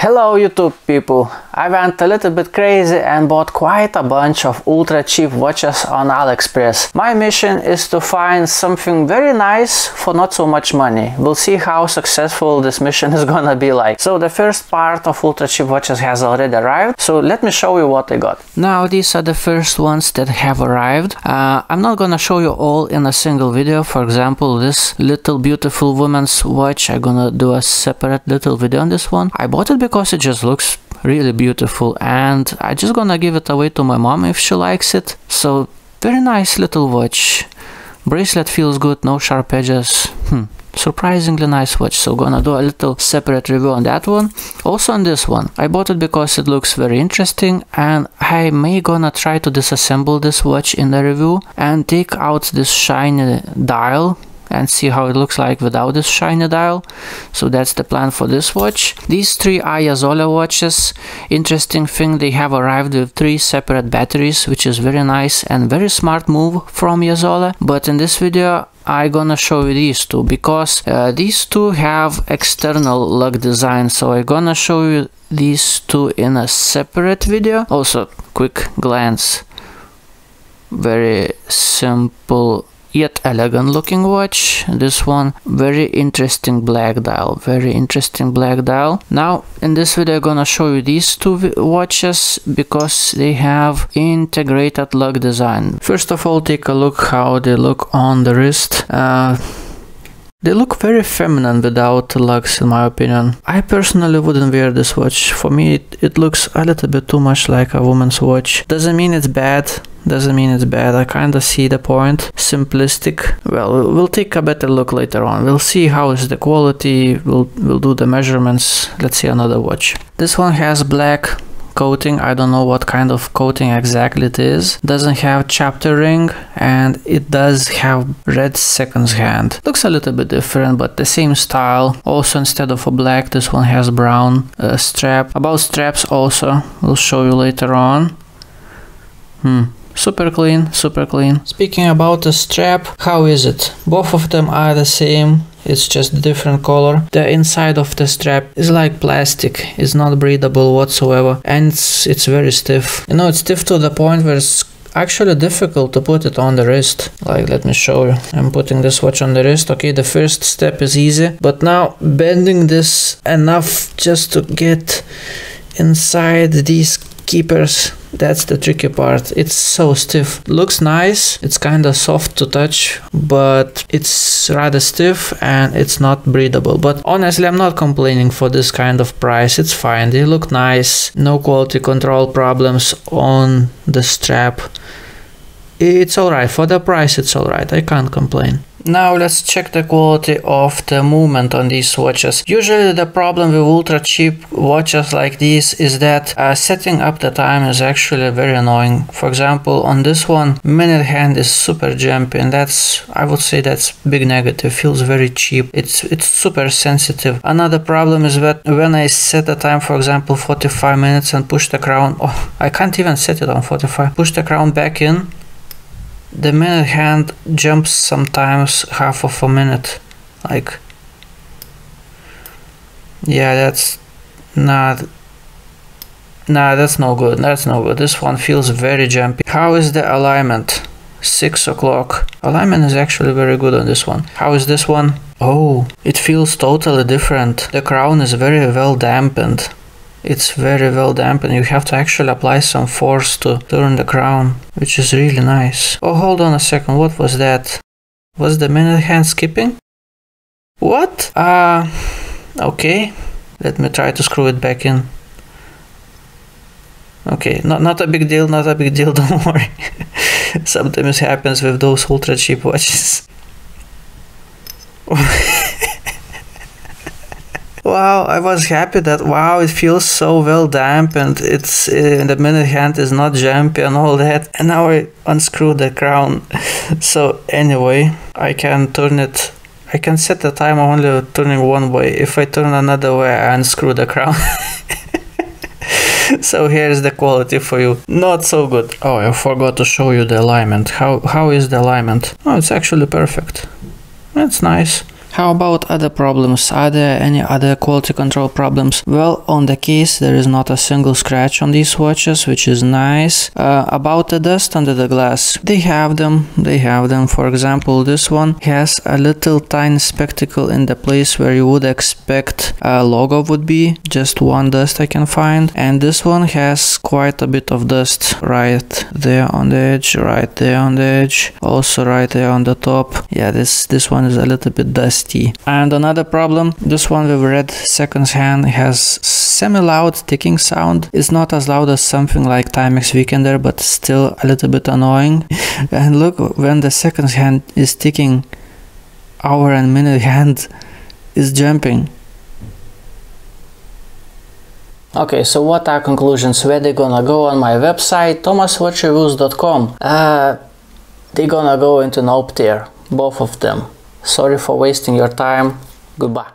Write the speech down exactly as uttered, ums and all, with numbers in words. Hello YouTube people, I went a little bit crazy and bought quite a bunch of ultra cheap watches on AliExpress. My mission is to find something very nice for not so much money. We'll see how successful this mission is gonna be like. So the first part of ultra cheap watches has already arrived, so let me show you what I got. Now these are the first ones that have arrived. Uh, I'm not gonna show you all in a single video. For example, this little beautiful woman's watch, I'm gonna do a separate little video on this one. I bought it because Because it just looks really beautiful and I just gonna give it away to my mom if she likes it. So very nice little watch. Bracelet feels good, no sharp edges. Hmm. Surprisingly nice watch, so gonna do a little separate review on that one. Also on this one, I bought it because it looks very interesting and I may gonna try to disassemble this watch in the review and take out this shiny dial and see how it looks like without this shiny dial. So that's the plan for this watch. These three Yazole watches, interesting thing, they have arrived with three separate batteries, which is very nice and very smart move from Yazole. But in this video I'm gonna show you these two, because uh, these two have external lug design, so I'm gonna show you these two in a separate video. Also quick glance, very simple yet elegant looking watch. This one very interesting black dial, very interesting black dial. Now in this video I'm gonna show you these two watches because they have integrated lug design. First of all, take a look how they look on the wrist. Uh, they look very feminine without lugs in my opinion. I personally wouldn't wear this watch. For me it, it looks a little bit too much like a woman's watch. Doesn't mean it's bad. Doesn't mean it's bad, I kinda see the point. Simplistic. Well, we'll take a better look later on. We'll see how is the quality, we'll, we'll do the measurements. Let's see another watch. This one has black coating, I don't know what kind of coating exactly it is. Doesn't have chapter ring and it does have red seconds hand. Looks a little bit different but the same style. Also instead of a black, this one has brown uh, strap. About straps also, we'll show you later on. Hmm. Super clean, super clean. Speaking about the strap, how is it? Both of them are the same, it's just a different color. The inside of the strap is like plastic, it's not breathable whatsoever and it's, it's very stiff. You know, it's stiff to the point where it's actually difficult to put it on the wrist. Like, let me show you. I'm putting this watch on the wrist. Okay, the first step is easy, but now bending this enough just to get inside these keepers, that's the tricky part. It's so stiff. Looks nice, it's kind of soft to touch, but it's rather stiff and it's not breathable. But honestly, I'm not complaining for this kind of price. It's fine, they look nice. No quality control problems on the strap. It's alright, for the price it's alright, I can't complain. Now let's check the quality of the movement on these watches. Usually the problem with ultra cheap watches like these is that uh, setting up the time is actually very annoying. For example, on this one, minute hand is super jumpy and that's, I would say that's big negative, feels very cheap. It's, it's super sensitive. Another problem is that when I set the time, for example, forty-five minutes and push the crown, oh, I can't even set it on forty-five, push the crown back in, the minute hand jumps sometimes half of a minute, like, yeah, that's not, nah, that's no good, that's no good, this one feels very jumpy. How is the alignment? six o'clock. Alignment is actually very good on this one. How is this one? Oh, it feels totally different. The crown is very well dampened. It's very well dampened, you have to actually apply some force to turn the crown, which is really nice. Oh, hold on a second, what was that? Was the minute hand skipping? What? Uh, okay, let me try to screw it back in. Okay, not, not a big deal, not a big deal, don't worry. Sometimes it happens with those ultra cheap watches. Wow, I was happy that, wow, it feels so well dampened, it's, uh, the minute hand is not jumpy and all that, and now I unscrew the crown. So anyway, I can turn it, I can set the time only turning one way. If I turn another way, I unscrew the crown. So here's the quality for you. Not so good. Oh, I forgot to show you the alignment. How, how is the alignment? Oh, it's actually perfect. That's nice. How about other problems? Are there any other quality control problems? Well, on the case there is not a single scratch on these watches, which is nice. Uh, about the dust under the glass, they have them, they have them. For example, this one has a little tiny spectacle in the place where you would expect a logo would be, just one dust I can find, and this one has quite a bit of dust right there on the edge, right there on the edge, also right there on the top. Yeah, this this one is a little bit dusty. And another problem, this one we've read seconds hand, has semi-loud ticking sound. It's not as loud as something like Timex Weekender, but still a little bit annoying. And look, when the seconds hand is ticking, hour and minute hand is jumping. Okay, so what are conclusions? Where they gonna go on my website tomas watch reviews dot com? Uh, they gonna go into an op tier, both of them. Sorry for wasting your time. Goodbye.